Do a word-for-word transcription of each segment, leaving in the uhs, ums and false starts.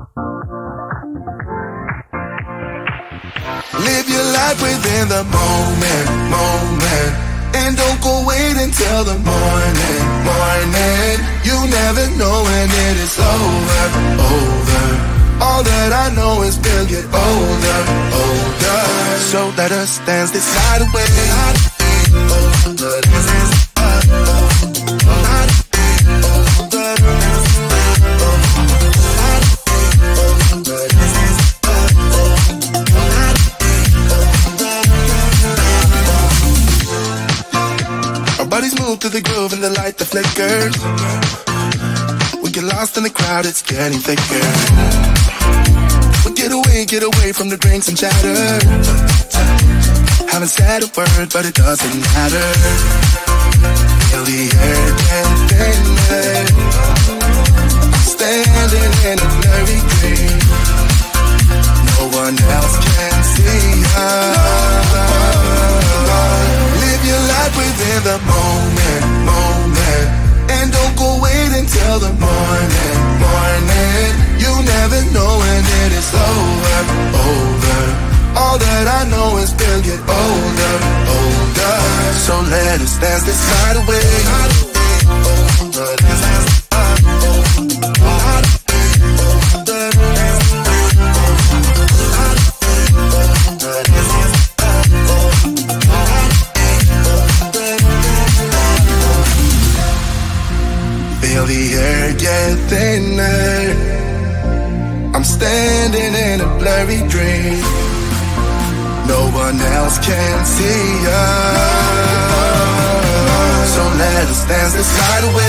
Live your life within the moment, moment, and don't go wait until the morning, morning. You never know when it is over, over. All that I know is we'll get older, older. So let us dance this night away. Older, dance. To the groove and the light that flickers, we get lost in the crowd, it's getting thicker. We get away, get away from the drinks and chatter. Haven't said a word, but it doesn't matter. Feel the air getting thinner. Standing in a blurry dream, no one else can see us. Live your life within the moment, moment, and don't go wait until the morning, morning. You never know when it is over, over. All that I know is we'll get older, older. So let us dance this night away. Older, dance, dance. The air get thinner. I'm standing in a blurry dream. No one else can see us. So let us dance this night away.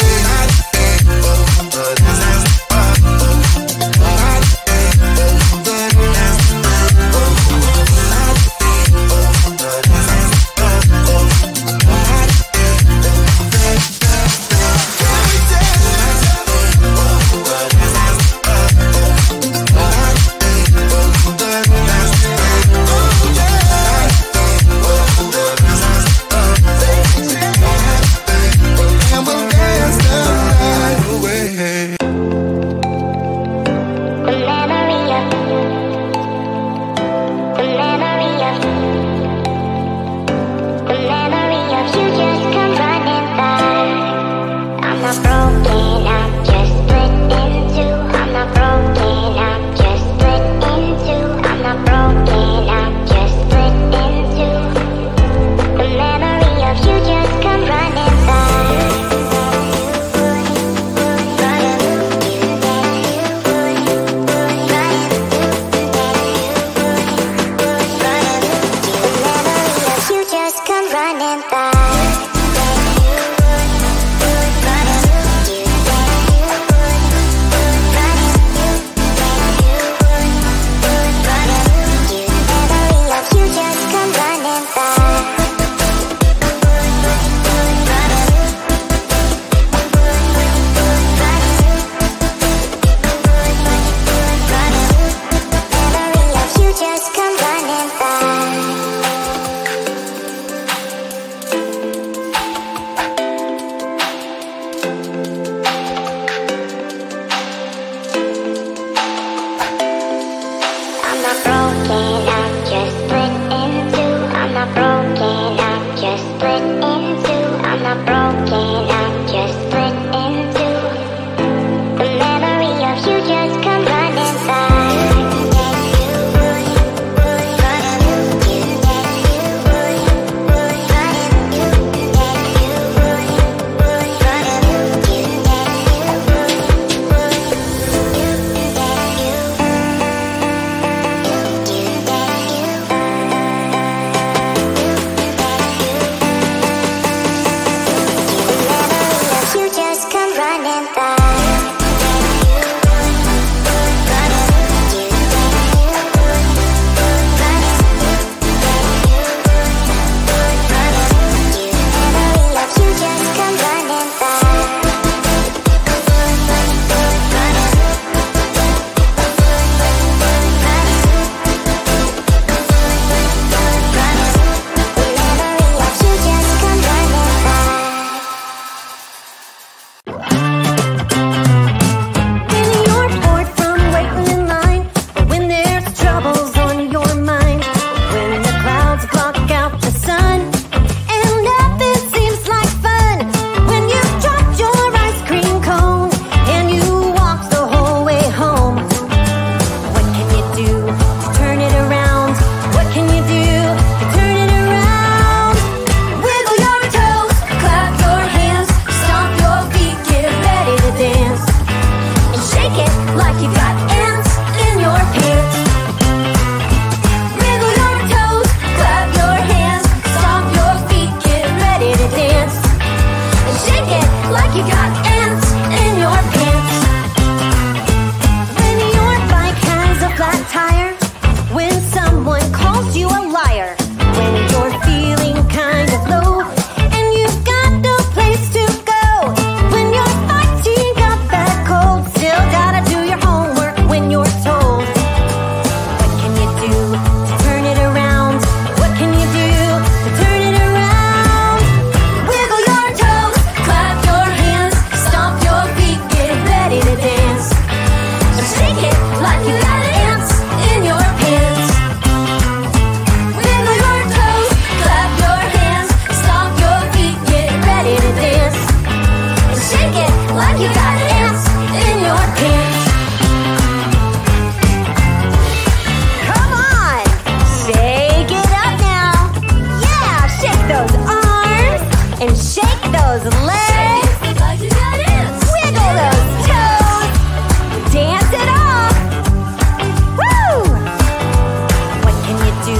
those legs. Wiggle those toes. Dance it off. Woo! What can you do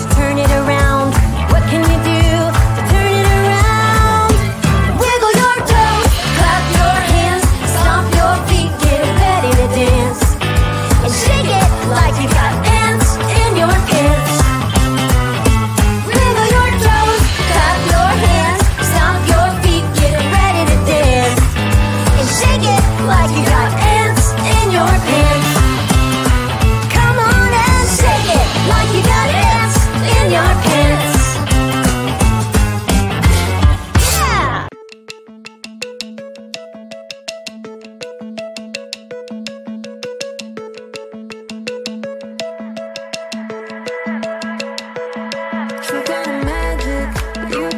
to turn it around? What can you do to turn it around? Wiggle your toes. Clap your hands. Stomp your feet. Get ready to dance. And shake it like you got ants in your pants. Wiggle your toes. Clap your hands. Stomp your feet. Get ready to dance. And shake it like you got ants in your pants. Come on and shake it like you got ants in your pants. Yeah! You got a magic, you came into my life. And with that villain, you give me some twice. Though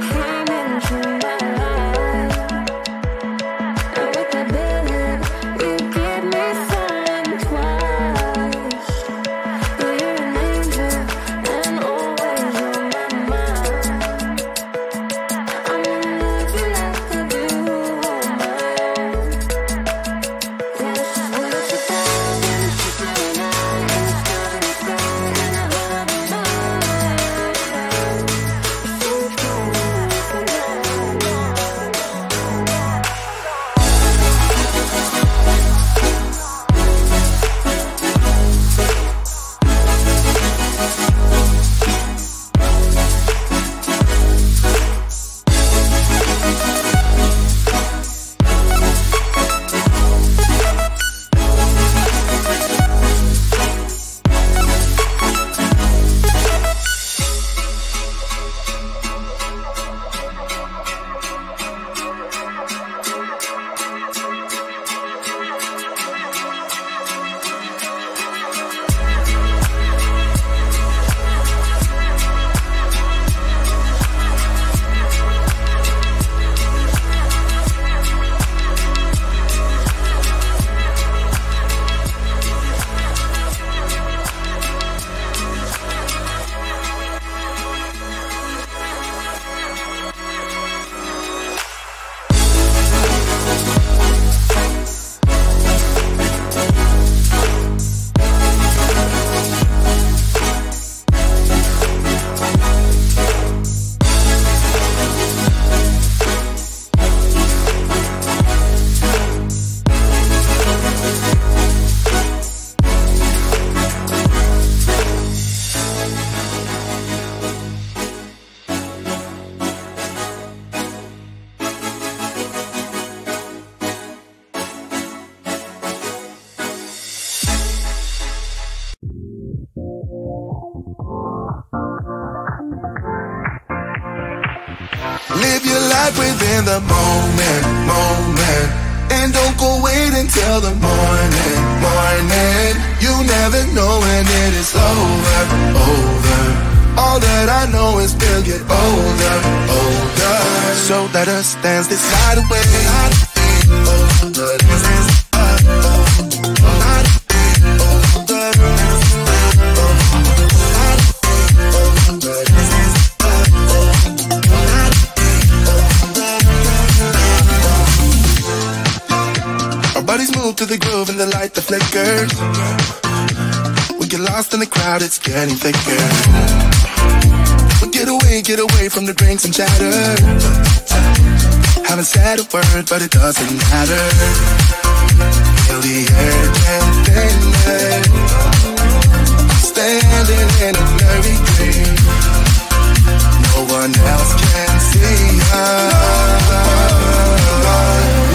you're an angel, and always on my mind. I'm gonna live your life with you on mine. Yeah, this is what it's about, and it's just really nice. And it's driving me crazy, and I love it all. Things going up and on and on. Live your life within the moment, moment. And don't go wait until the morning, morning. You never know when it is over, over. All that I know is we'll get older, older. So let us dance this night away. Oh, let us dance. Our bodies move to the groove and the light that flickers. We get lost in the crowd, it's getting thicker. We get away, get away from the drinks and chatter. Haven't said a word, but it doesn't matter. Feel the air getting thinner. Standing in a blurry dream. No one else can see us.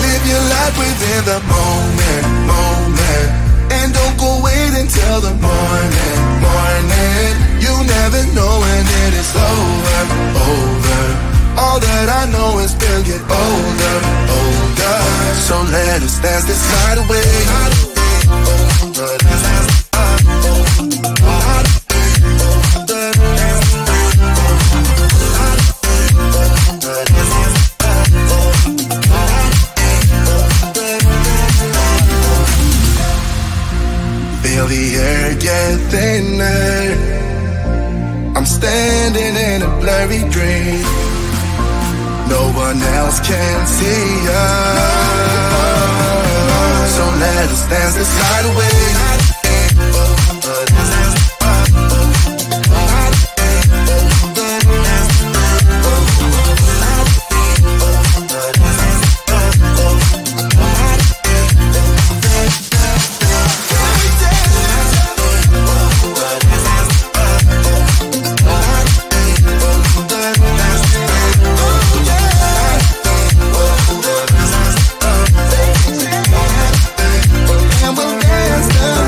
Live your life within the moment, moment. And don't go wait until the morning, morning. You never know when it is over, over. All that I know is we'll get older, older. So let us dance this night away. Older, let's dance. Feel the air get thinner. I'm standing in a blurry dream. No one one else can see us. So let us dance this night away. Let's go.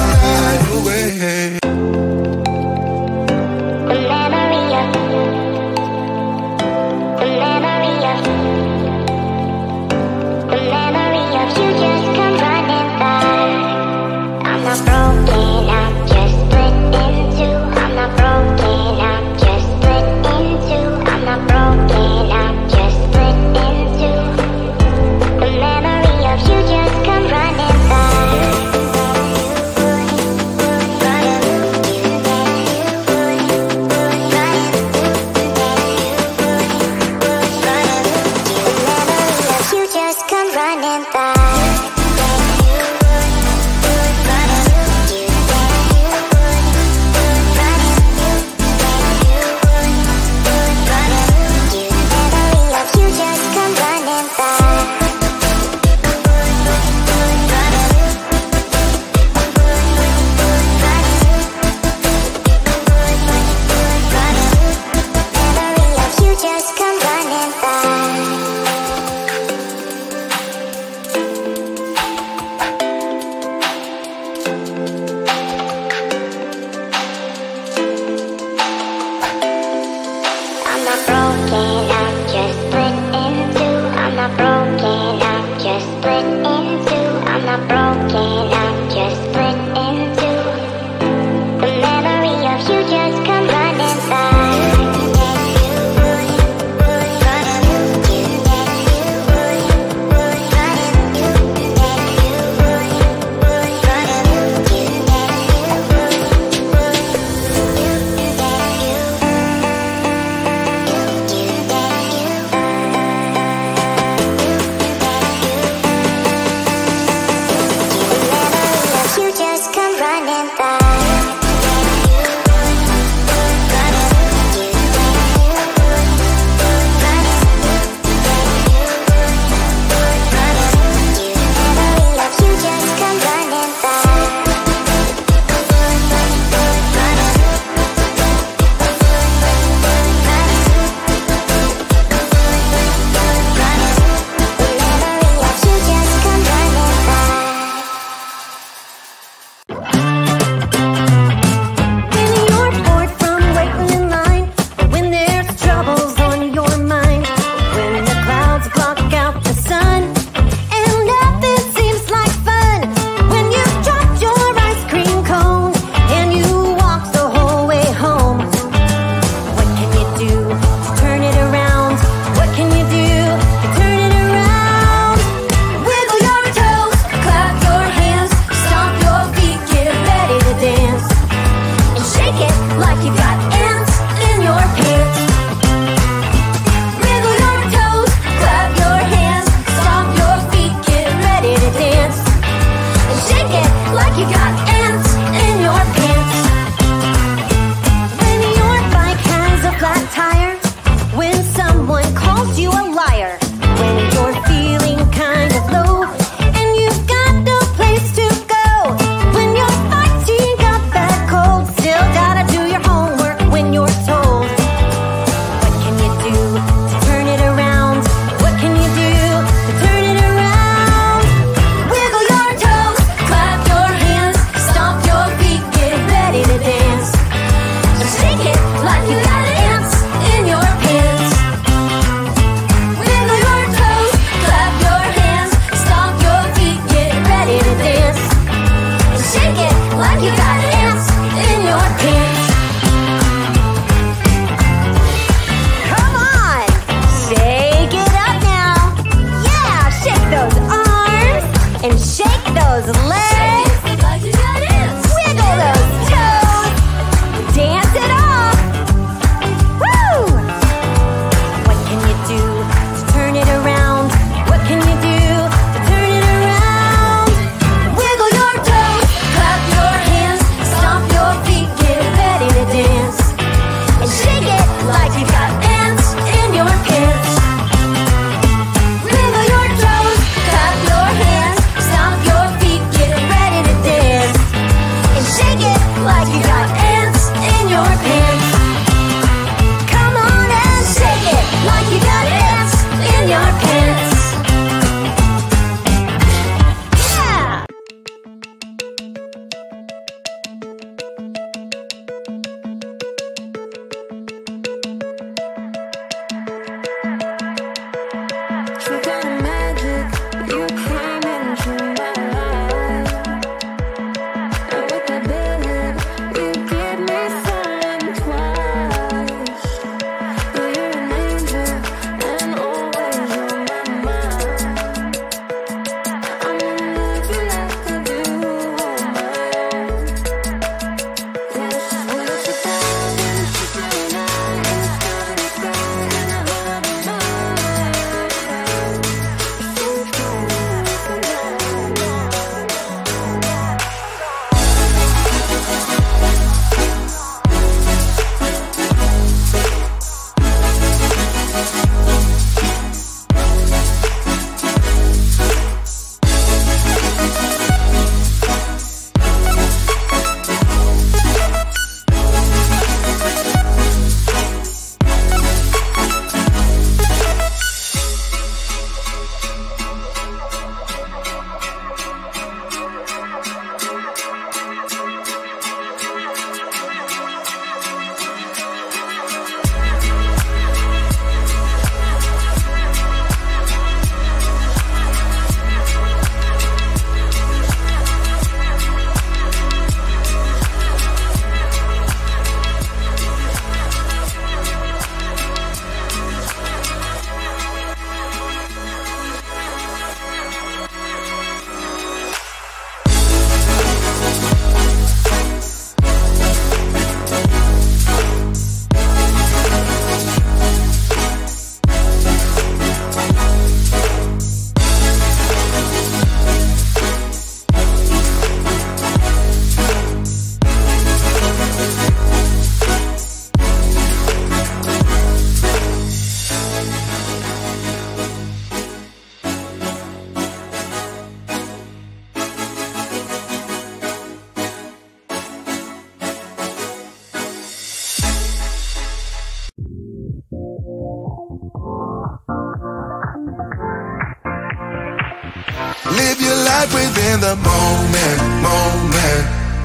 Live your life within the moment, moment.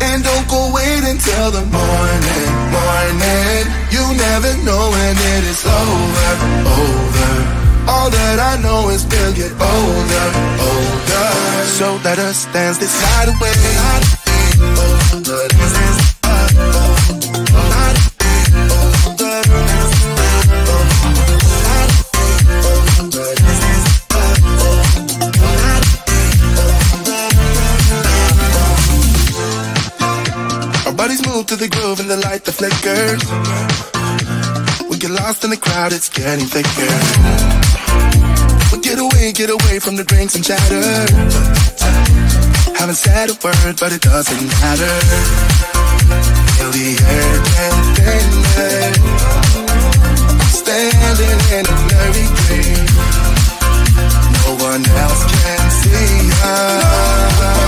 And don't go wait until the morning, morning. You never know when it is over, over. All that I know is we'll get older, older. So let us dance this night away. Oh, let us dance. To the groove and the light that flickers, we get lost in the crowd, it's getting thicker. We get away, get away from the drinks and chatter. Haven't said a word, but it doesn't matter. Feel the air dancing, standing in a blurry dream. No one else can see us.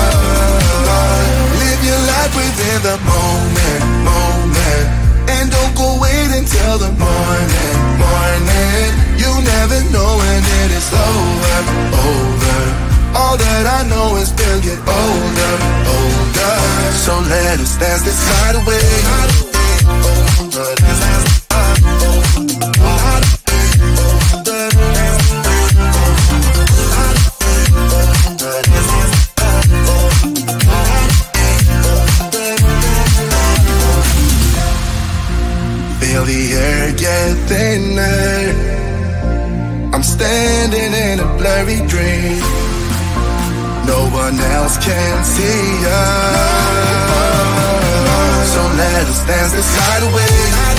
Live your life within the moment, moment. And don't go wait until the morning, morning. You never know when it is over, over. All that I know is we'll get older, older. So let us dance this night away. Older, dance. The air get thinner. I'm standing in a blurry dream. No one else can see us. So let us dance this night away.